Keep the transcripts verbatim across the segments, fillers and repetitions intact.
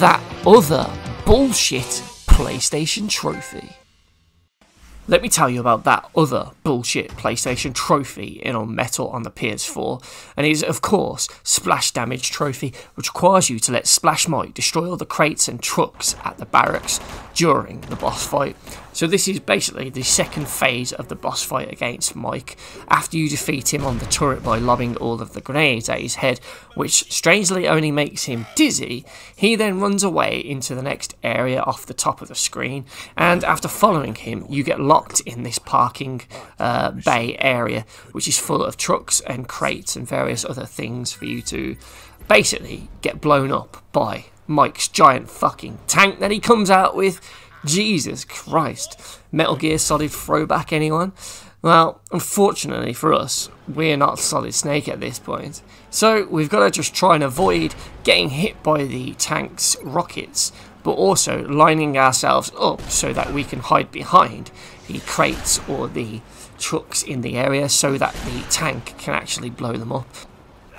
that other bullshit PlayStation trophy. Let me tell you about that other bullshit PlayStation trophy in UnMETAL on the P S four, and it is of course Splash Damage Trophy, which requires you to let Splash Mike destroy all the crates and trucks at the barracks during the boss fight. So this is basically the second phase of the boss fight against Mike, after you defeat him on the turret by lobbing all of the grenades at his head, which strangely only makes him dizzy. He then runs away into the next area off the top of the screen, and after following him you get locked in this parking uh, bay area, which is full of trucks and crates and various other things for you to basically get blown up by Mike's giant fucking tank that he comes out with. Jesus Christ. Metal Gear Solid throwback, anyone? Well, unfortunately for us, we're not Solid Snake at this point, so we've got to just try and avoid getting hit by the tank's rockets, but also lining ourselves up so that we can hide behind the crates or the trucks in the area so that the tank can actually blow them up.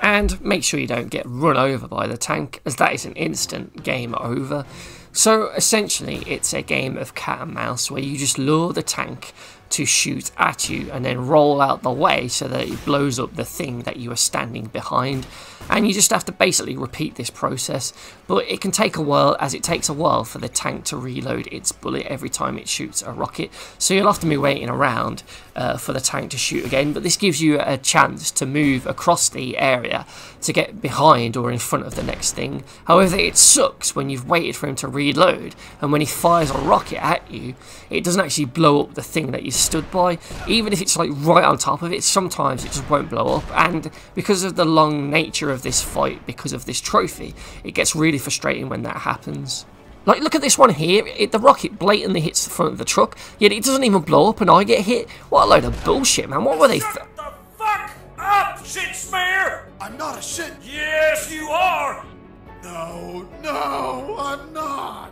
And make sure you don't get run over by the tank, as that is an instant game over. So essentially it's a game of cat and mouse where you just lure the tank to shoot at you and then roll out the way so that it blows up the thing that you are standing behind, and you just have to basically repeat this process, but it can take a while, as it takes a while for the tank to reload its bullet every time it shoots a rocket, so you'll often be waiting around uh, for the tank to shoot again. But this gives you a chance to move across the area to get behind or in front of the next thing. However, it sucks when you've waited for him to reload, and when he fires a rocket at you, it doesn't actually blow up the thing that you stood by. Even if it's like right on top of it, sometimes it just won't blow up, and because of the long nature of this fight, because of this trophy, it gets really frustrating when that happens. Like, look at this one here, it, the rocket blatantly hits the front of the truck, yet it doesn't even blow up and I get hit. What a load of bullshit, man. What were they? Shut the fuck up, shit smear! I'm not a shit. Yes, you are! No, no, I'm not!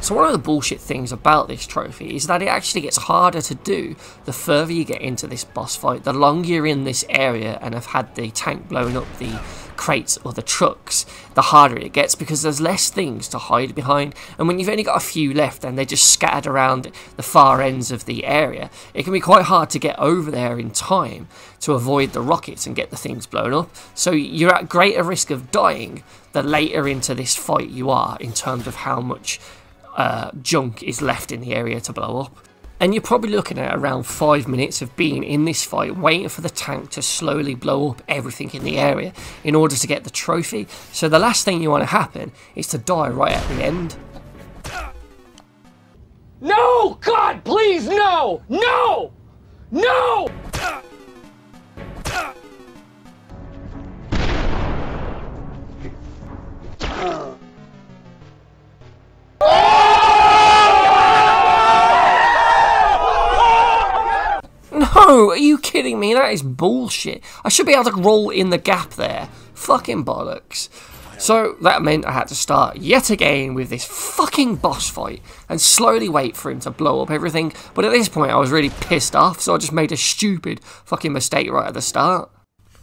So one of the bullshit things about this trophy is that it actually gets harder to do the further you get into this boss fight. The longer you're in this area and have had the tank blowing up the crates or the trucks, the harder it gets, because there's less things to hide behind, and when you've only got a few left and they're just scattered around the far ends of the area, it can be quite hard to get over there in time to avoid the rockets and get the things blown up. So you're at greater risk of dying the later into this fight you are, in terms of how much Uh, junk is left in the area to blow up. And you're probably looking at around five minutes of being in this fight, waiting for the tank to slowly blow up everything in the area in order to get the trophy. So the last thing you want to happen is to die right at the end. No! God, please, no! No! No! Are you kidding me? That is bullshit. I should be able to roll in the gap there. Fucking bollocks. So that meant I had to start yet again with this fucking boss fight and slowly wait for him to blow up everything. But at this point I was really pissed off, so I just made a stupid fucking mistake right at the start,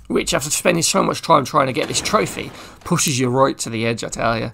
which, after spending so much time trying to get this trophy, pushes you right to the edge, I tell you.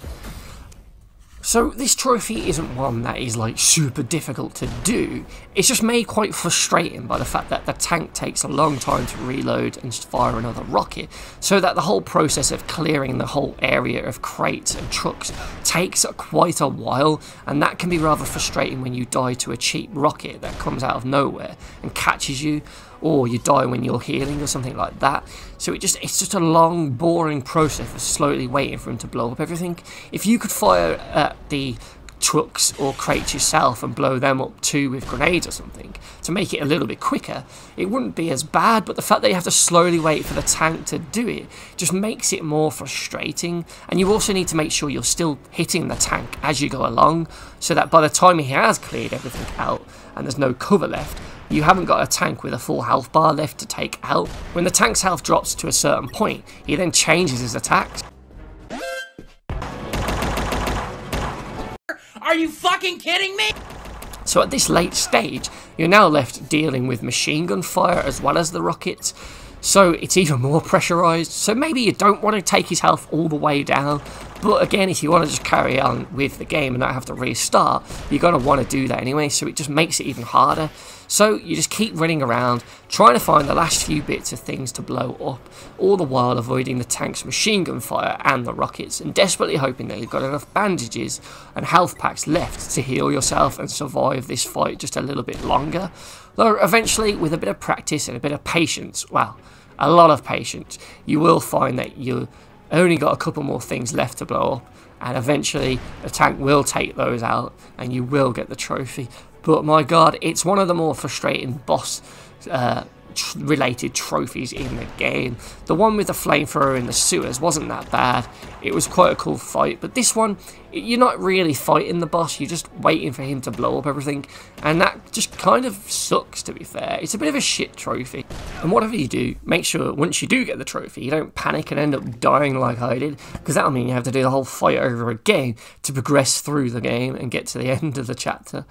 So this trophy isn't one that is like super difficult to do, it's just made quite frustrating by the fact that the tank takes a long time to reload and fire another rocket, so that the whole process of clearing the whole area of crates and trucks takes quite a while, and that can be rather frustrating when you die to a cheap rocket that comes out of nowhere and catches you, or you die when you're healing or something like that. So it just it's just a long, boring process of slowly waiting for him to blow up everything. If you could fire at the trucks or crates yourself and blow them up too with grenades or something to make it a little bit quicker, it wouldn't be as bad, but the fact that you have to slowly wait for the tank to do it just makes it more frustrating. And you also need to make sure you're still hitting the tank as you go along, so that by the time he has cleared everything out and there's no cover left, you haven't got a tank with a full health bar left to take out. When the tank's health drops to a certain point, he then changes his attacks. Are you fucking kidding me? So at this late stage, you're now left dealing with machine gun fire as well as the rockets. so it's even more pressurized. So maybe you don't want to take his health all the way down, but again, if you want to just carry on with the game and not have to restart, you're going to want to do that anyway, so it just makes it even harder. So you just keep running around, trying to find the last few bits of things to blow up, all the while avoiding the tank's machine gun fire and the rockets, and desperately hoping that you've got enough bandages and health packs left to heal yourself and survive this fight just a little bit longer. Though eventually, with a bit of practice and a bit of patience, well, a lot of patience, you will find that you've only got a couple more things left to blow up, and eventually the tank will take those out and you will get the trophy. But my god, it's one of the more frustrating boss uh, tr related trophies in the game. The one with the flamethrower in the sewers wasn't that bad, it was quite a cool fight, but this one, you're not really fighting the boss, you're just waiting for him to blow up everything, and that just kind of sucks, to be fair. It's a bit of a shit trophy, and whatever you do, make sure once you do get the trophy, you don't panic and end up dying like I did, because that'll mean you have to do the whole fight over again to progress through the game and get to the end of the chapter.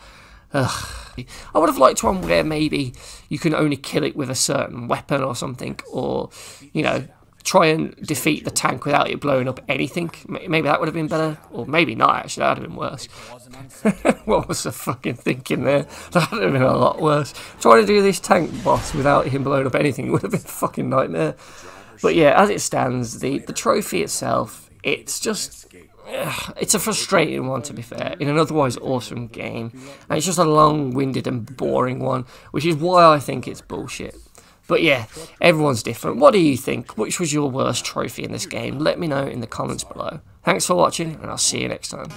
Ugh. I would have liked one where maybe you can only kill it with a certain weapon or something, or, you know, try and defeat the tank without it blowing up anything. Maybe that would have been better, or maybe not, actually, that would have been worse. What was the fucking thinking there? That would have been a lot worse. Trying to do this tank boss without him blowing up anything would have been a fucking nightmare. But yeah, as it stands, the, the trophy itself, it's just... it's a frustrating one, to be fair, in an otherwise awesome game, and it's just a long-winded and boring one, which is why I think it's bullshit. But yeah, everyone's different. What do you think? Which was your worst trophy in this game? Let me know in the comments below. Thanks for watching, and I'll see you next time.